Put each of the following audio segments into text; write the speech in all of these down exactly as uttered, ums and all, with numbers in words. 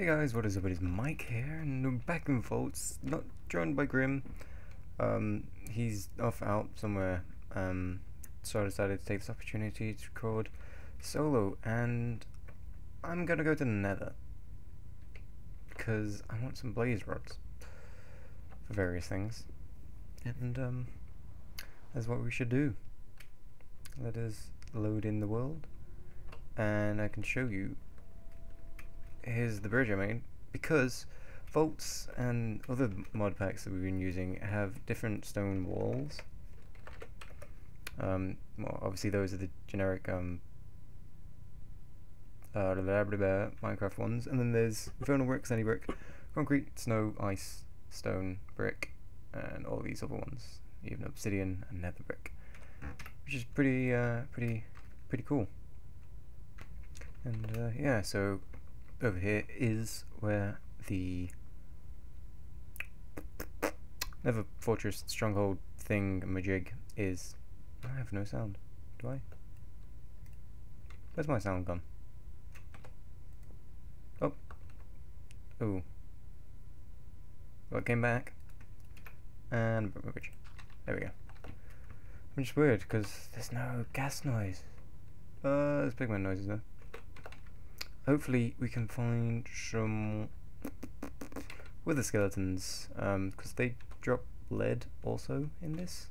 Hey guys, what is up? It is Mike here, and I'm back in Voltz, not joined by Grimm. Um, he's off out somewhere, um, so I decided to take this opportunity to record solo, and I'm gonna go to the Nether, because I want some blaze rods for various things, and um, that's what we should do. Let us load in the world, and I can show you. Here's the bridge I made, because Voltz and other mod packs that we've been using have different stone walls. Um, well, obviously those are the generic um, uh, Minecraft ones, and then there's infernal brick, sandy brick, concrete, snow, ice, stone, brick, and all these other ones, even obsidian and nether brick, which is pretty, uh, pretty, pretty cool. And uh, yeah, so. Over here is where the Nether Fortress Stronghold thing majig is. I have no sound, do I? Where's my sound gone? Oh. Ooh. Well, it came back. And there we go. Which is weird, because there's no gas noise. Uh, there's pigment noises though. Hopefully we can find some wither skeletons, um, because they drop lead also in this.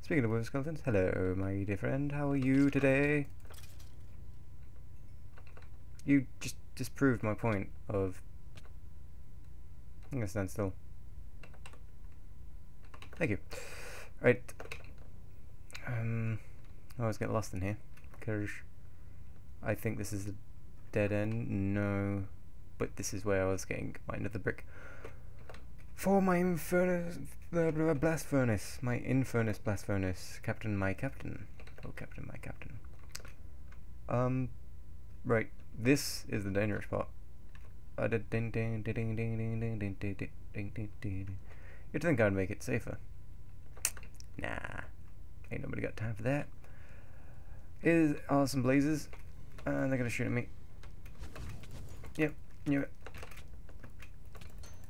Speaking of wither skeletons, hello my dear friend, how are you today? You just disproved my point of... I'm gonna stand still. Thank you. Right. Um, I always get lost in here, because I think this is the dead end, no, but this is where I was getting my nether brick for my infernus, blah, blah, blast furnace, my infernus blast furnace, captain, my captain, oh captain, my captain. Um, right, this is the dangerous part. You would think I'd make it safer. Nah, ain't nobody got time for that. Here's are some blazers, and they're gonna shoot at me. Yep, knew it.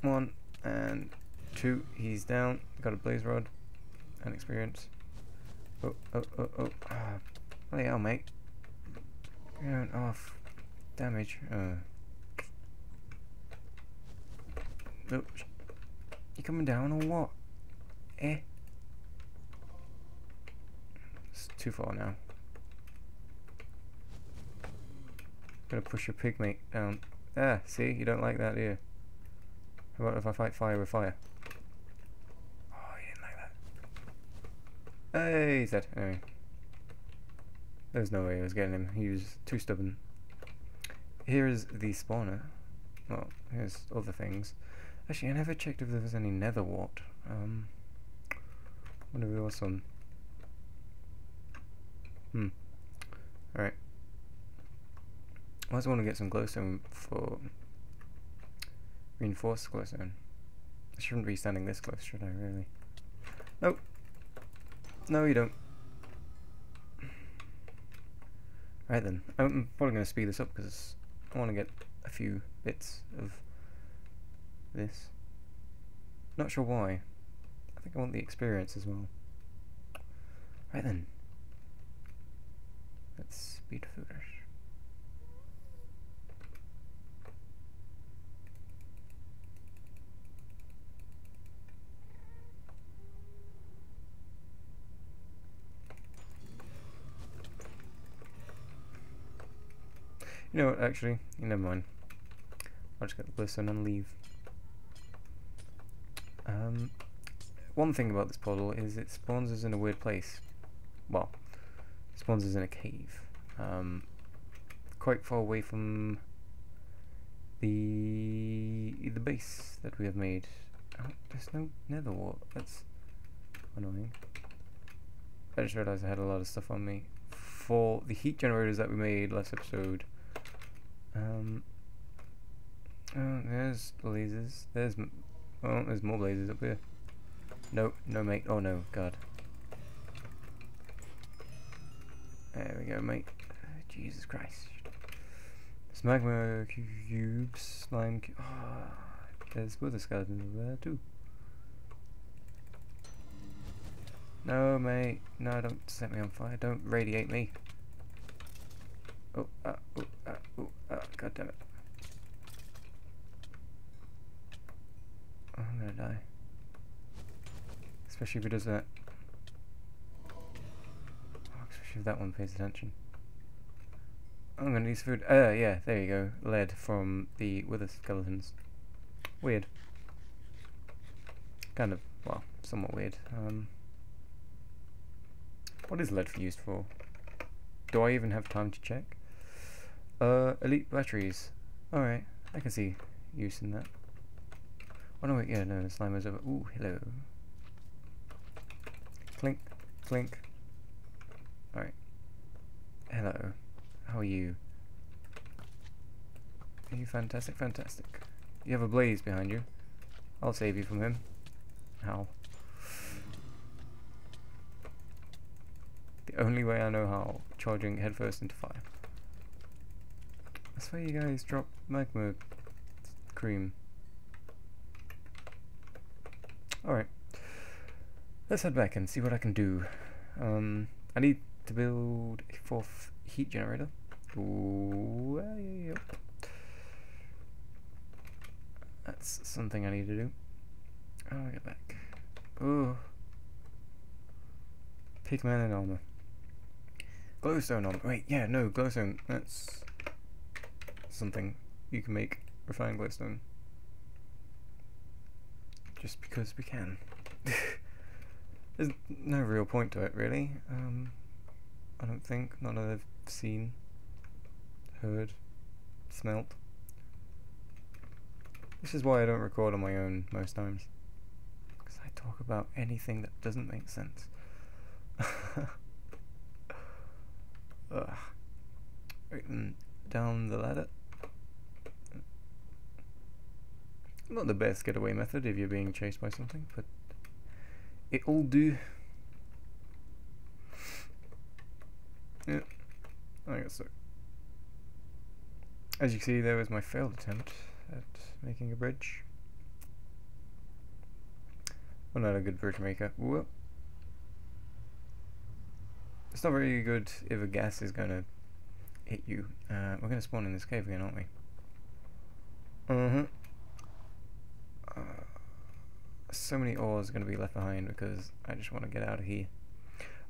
One and two, he's down. Got a blaze rod and experience. Oh, oh, oh, oh. Ah, bloody hell, mate. Going off. Damage. Uh. Nope. You coming down or what? Eh? It's too far now. Gonna push your pigmate down. Ah, see? You don't like that, do you? How about if I fight fire with fire? Oh, you didn't like that. Hey, he's dead. Anyway. There's no way I was getting him. He was too stubborn. Here is the spawner. Well, here's other things. Actually, I never checked if there was any nether wart. Um, wonder if there was some. Hmm. Alright. I also want to get some glowstone for reinforced glowstone. I shouldn't be standing this close, should I, really? Nope. No, you don't. Right then, I'm probably going to speed this up because I want to get a few bits of this. Not sure why. I think I want the experience as well. Right then. Let's speed through this. You know what, actually, you never mind. I'll just get the glowstone and leave. Um, one thing about this portal is it spawns us in a weird place. Well, it spawns us in a cave. Um, quite far away from the the base that we have made. Oh, there's no nether wart. That's annoying. I just realised I had a lot of stuff on me. For the heat generators that we made last episode. Um, oh, there's blazes. There's m oh, there's more blazes up here. No, no, mate. Oh no, God. There we go, mate. Uh, Jesus Christ. It's magma cubes, slime cubes. Oh, there's both a skeleton over there too. No, mate. No, don't set me on fire. Don't radiate me. Oh, ah, oh, ah, oh, ah, god damn it. Oh, I'm gonna die. Especially if he does that. Oh, especially if that one pays attention. I'm gonna use food. Uh, yeah, there you go. Lead from the wither skeletons. Weird. Kind of, well, somewhat weird. Um, what is lead used for? Do I even have time to check? Uh, elite batteries. Alright, I can see use in that. Oh no, wait, yeah, no, the slime is over. Ooh, hello. Clink, clink. Alright. Hello. How are you? Are you fantastic? Fantastic. You have a blaze behind you. I'll save you from him. How? The only way I know how. Charging headfirst into fire. I swear you guys drop magma cream. Alright. Let's head back and see what I can do. Um, I need to build a fourth heat generator. Ooh, yep. That's something I need to do. Oh, get back. Ooh. Pigman and armor. Glowstone armor. Wait, yeah, no, glowstone. That's something you can make. Refined glowstone. Just because we can. There's no real point to it, really. Um, I don't think. None that I've seen, heard, smelt. This is why I don't record on my own most times. Because I talk about anything that doesn't make sense. Ugh. Right, and down the ladder. Not the best getaway method if you're being chased by something, but it'll do. Yeah, I guess so. As you can see, there was my failed attempt at making a bridge. Well, not a good bridge maker. Whoop. It's not very good if a gas is gonna hit you. Uh, we're gonna spawn in this cave again, aren't we? Mm-hmm. Uh, so many ores are gonna be left behind because I just want to get out of here.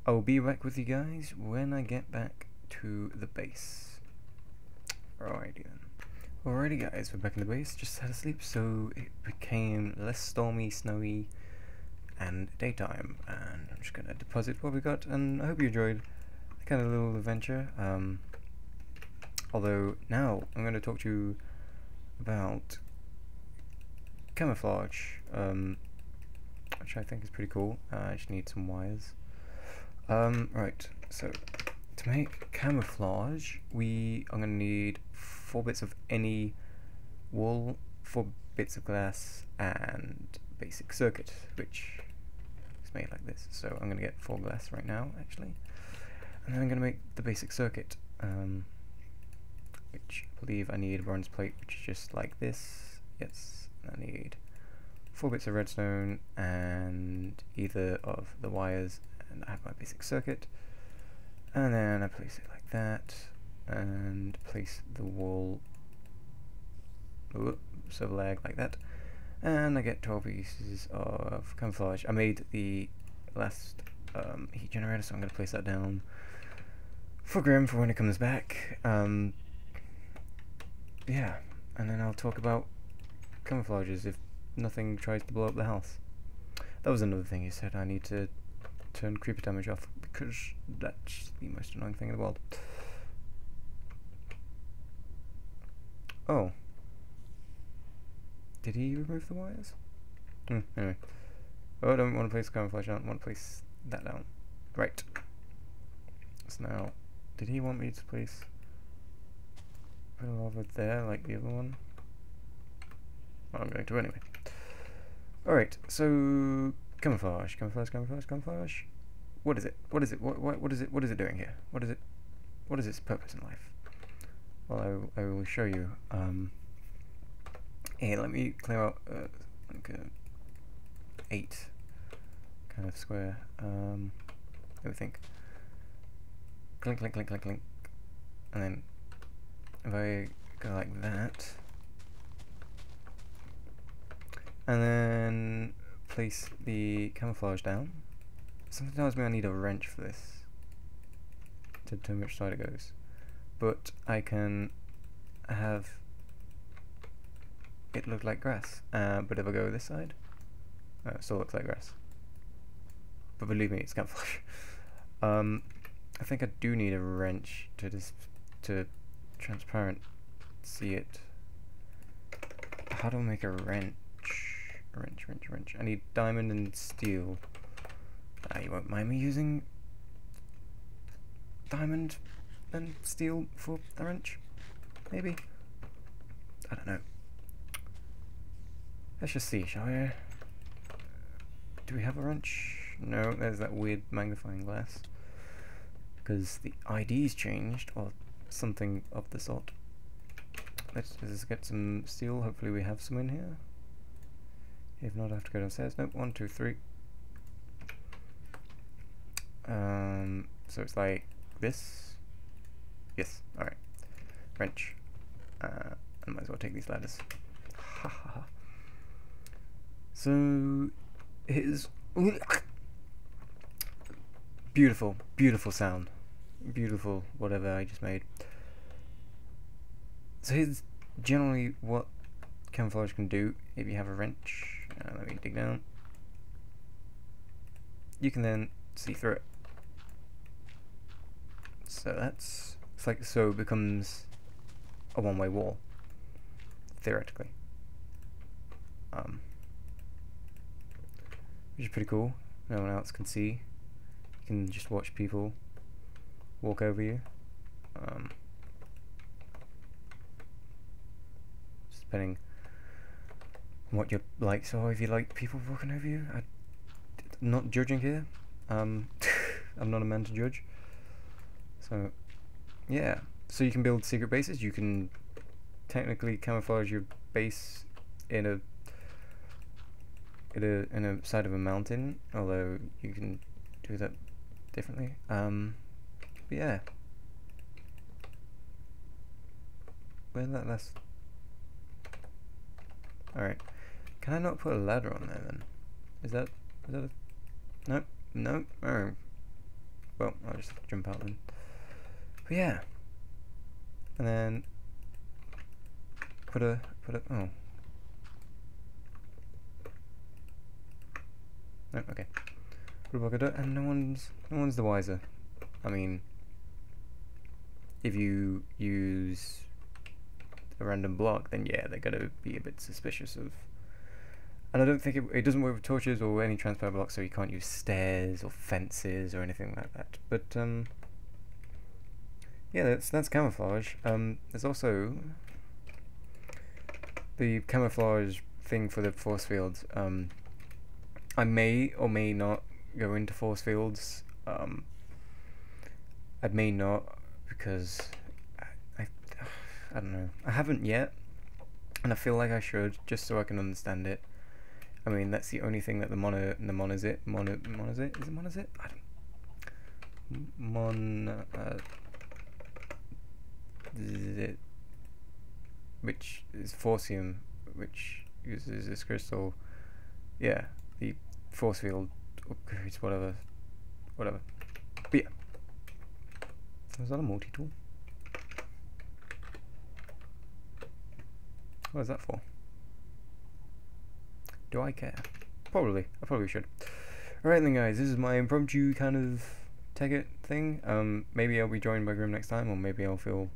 I'll be back with you guys when I get back to the base. Alrighty then. Alrighty guys, we're back in the base. Just had a sleep, so it became less stormy, snowy, and daytime. And I'm just gonna deposit what we got, and I hope you enjoyed the kind of little adventure. Um, although now I'm gonna talk to you about camouflage, um, which I think is pretty cool. Uh, I just need some wires. Um, right, so to make camouflage, we are going to need four bits of any wool, four bits of glass, and basic circuit, which is made like this. So I'm going to get four glass right now, actually, and then I'm going to make the basic circuit, um, which I believe I need a bronze plate, which is just like this. Yes, I need four bits of redstone and either of the wires. And I have my basic circuit, and then I place it like that, and place the wall, oops, so lag like that, and I get twelve pieces of camouflage. I made the last um, heat generator, so I'm going to place that down for Grimm for when he comes back. Um, yeah, and then I'll talk about camouflages if nothing tries to blow up the house. That was another thing he said, I need to turn creeper damage off because that's the most annoying thing in the world. Oh. Did he remove the wires? Hmm, anyway. Oh, I don't want to place camouflage down, I want to place that down. Right. So now, did he want me to place put it over there like the other one? Well, I'm going to anyway. Alright, so camouflage, camouflage, camouflage, camouflage. What is it? What is it? What, what, what is it? What is it doing here? What is it? What is its purpose in life? Well, I, I will show you. Um, hey, let me clear out uh, like a eight kind of square. Um, let me think. Clink, clink, clink, clink, clink, and then if I go like that, and then place the camouflage down. Something tells me I need a wrench for this to determine which side it goes, but I can have it look like grass. Uh, but if I go this side, oh, it still looks like grass. But believe me, it's camouflage. um, I think I do need a wrench to dis to transparent see it. How do I make a wrench? Wrench, wrench, wrench. I need diamond and steel. Ah, you won't mind me using diamond and steel for a wrench? Maybe? I don't know. Let's just see, shall we? Do we have a wrench? No, there's that weird magnifying glass. Because the I D's changed, or something of the sort. Let's just get some steel, hopefully we have some in here. If not, I have to go downstairs. Nope, one, two, three. Um, so it's like this. Yes, alright. Wrench. Uh, I might as well take these ladders. Ha ha ha. So, it is... Beautiful, beautiful sound. Beautiful whatever I just made. So here's generally what camouflage can do if you have a wrench. Uh, let me dig down. You can then see through it. So that's... It's like so becomes a one-way wall. Theoretically. Um, which is pretty cool. No one else can see. You can just watch people walk over you. Um, depending on what your likes are, if you like people walking over you. I'm not judging here. Um, I'm not a man to judge. So, yeah. So you can build secret bases. You can technically camouflage your base in a in a in a side of a mountain, although you can do that differently. Um, but yeah. Where did that last? All right. Can I not put a ladder on there then? Is that is that a no? No? Oh. Well, I'll just jump out then. But yeah. And then put a put a oh. No, okay. Put a block of dirt and no one's no one's the wiser. I mean, if you use a random block, then yeah, they're gonna be a bit suspicious of. And I don't think it, it doesn't work with torches or any transparent blocks, so you can't use stairs or fences or anything like that. But um, yeah, that's that's camouflage. Um, there's also the camouflage thing for the force fields. Um, I may or may not go into force fields. Um, I may not because I, I I don't know. I haven't yet, and I feel like I should just so I can understand it. I mean, that's the only thing that the mono, the monozit, mono, monozit, is it monozit? I don't, mon, uh, zit, which is forcium, which uses this crystal, yeah, the force field, upgrades, whatever, whatever, but yeah, was that a multi-tool? What is that for? Do I care? Probably. I probably should. Alright then guys, this is my impromptu kind of tech it thing. Um, maybe I'll be joined by Grimm next time, or maybe I'll feel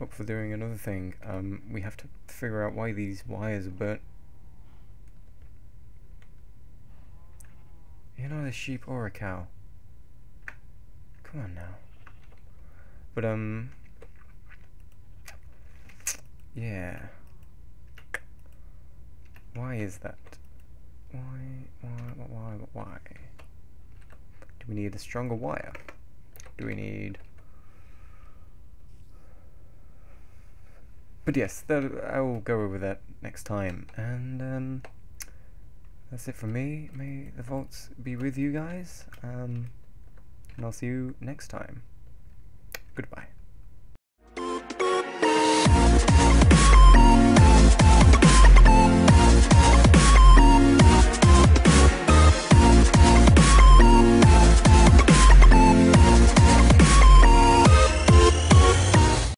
up for doing another thing. Um, we have to figure out why these wires are burnt. You're not a sheep or a cow. Come on now. But um... yeah. Why is that? Why, why, why, why? Do we need a stronger wire? Do we need... But yes, I'll go over that next time. And um, that's it from me. May the Voltz be with you guys. Um, and I'll see you next time. Goodbye.